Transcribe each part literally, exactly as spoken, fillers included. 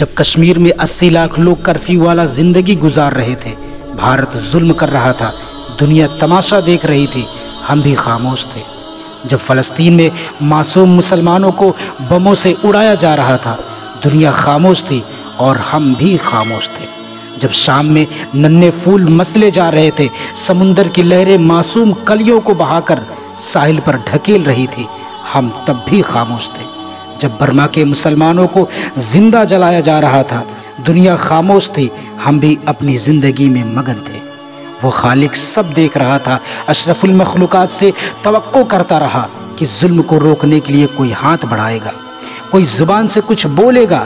जब कश्मीर में अस्सी लाख लोग कर्फ्यू वाला जिंदगी गुजार रहे थे, भारत जुल्म कर रहा था, दुनिया तमाशा देख रही थी, हम भी खामोश थे। जब फलस्तीन में मासूम मुसलमानों को बमों से उड़ाया जा रहा था, दुनिया खामोश थी और हम भी खामोश थे। जब शाम में नन्हे फूल मसले जा रहे थे, समुंदर की लहरें मासूम कलियों को बहाकर साहिल पर ढकेल रही थी, हम तब भी खामोश थे। जब बर्मा के मुसलमानों को जिंदा जलाया जा रहा था, दुनिया खामोश थी, हम भी अपनी ज़िंदगी में मगन थे। वो खालिक सब देख रहा था, अशरफुल मखलूक़ात से तवक्को करता रहा कि जुल्म को रोकने के लिए कोई हाथ बढ़ाएगा, कोई ज़ुबान से कुछ बोलेगा,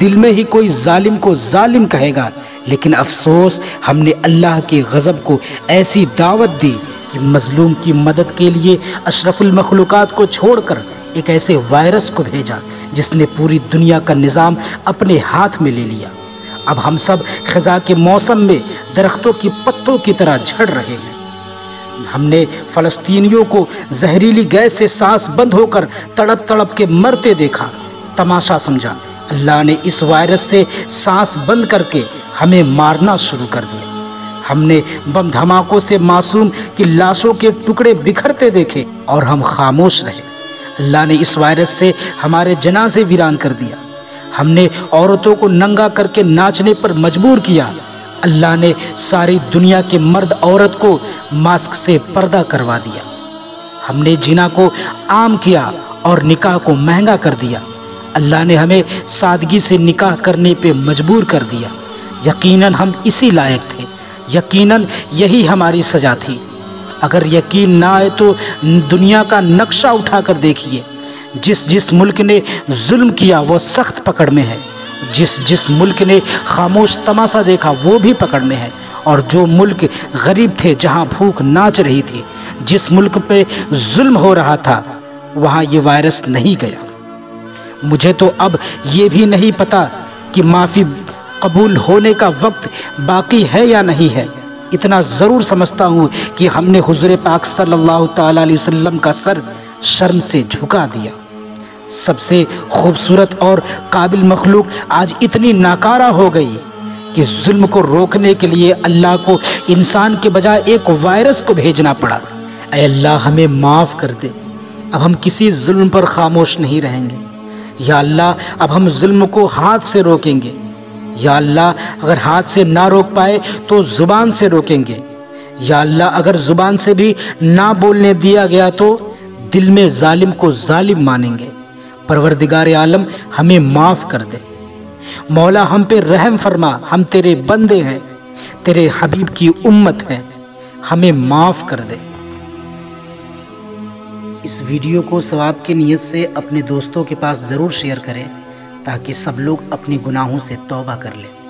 दिल में ही कोई जालिम को जालिम कहेगा। लेकिन अफसोस, हमने अल्लाह के गज़ब को ऐसी दावत दी कि मजलूम की मदद के लिए अशरफुल मखलूक़ात को छोड़कर एक ऐसे वायरस को भेजा जिसने पूरी दुनिया का निज़ाम अपने हाथ में ले लिया। अब हम सब खज़ा के मौसम में दरख्तों की पत्तों की तरह झड़ रहे हैं। हमने फ़लस्तीनियों को जहरीली गैस से सांस बंद होकर तड़प तड़प के मरते देखा, तमाशा समझा। अल्लाह ने इस वायरस से सांस बंद करके हमें मारना शुरू कर दिया। हमने बम धमाकों से मासूम की लाशों के टुकड़े बिखरते देखे और हम खामोश रहे। अल्लाह ने इस वायरस से हमारे जनाजे वीरान कर दिया। हमने औरतों को नंगा करके नाचने पर मजबूर किया। अल्लाह ने सारी दुनिया के मर्द औरत को मास्क से पर्दा करवा दिया। हमने जीना को आम किया और निकाह को महंगा कर दिया। अल्लाह ने हमें सादगी से निकाह करने पे मजबूर कर दिया। यकीनन हम इसी लायक थे, यकीनन यही हमारी सज़ा थी। अगर यकीन ना आए तो दुनिया का नक्शा उठा कर देखिए। जिस जिस मुल्क ने जुल्म किया वो सख्त पकड़ में है, जिस जिस मुल्क ने खामोश तमाशा देखा वो भी पकड़ में है, और जो मुल्क गरीब थे, जहां भूख नाच रही थी, जिस मुल्क पे जुल्म हो रहा था, वहां ये वायरस नहीं गया। मुझे तो अब ये भी नहीं पता कि माफ़ी कबूल होने का वक्त बाकी है या नहीं है। इतना ज़रूर समझता हूँ कि हमने हुज़ूर पाक सल्लल्लाहु तआला अलैहि वसल्लम का सर शर्म से झुका दिया। सबसे खूबसूरत और काबिल मखलूक आज इतनी नाकारा हो गई कि जुल्म को रोकने के लिए अल्लाह को इंसान के बजाय एक वायरस को भेजना पड़ा। ऐ अल्लाह, हमें माफ़ कर दे। अब हम किसी जुल्म पर खामोश नहीं रहेंगे। या अल्लाह, अब हम जुल्म को हाथ से रोकेंगे। या अल्लाह, अगर हाथ से ना रोक पाए तो ज़ुबान से रोकेंगे। या अल्लाह, अगर ज़ुबान से भी ना बोलने दिया गया तो दिल में जालिम को जालिम मानेंगे। परवरदिगार आलम, हमें माफ़ कर दे। मौला, हम पे रहम फरमा, हम तेरे बंदे हैं, तेरे हबीब की उम्मत हैं, हमें माफ़ कर दे। इस वीडियो को सवाब की नीयत से अपने दोस्तों के पास ज़रूर शेयर करें ताकि सब लोग अपने गुनाहों से तौबा कर लें।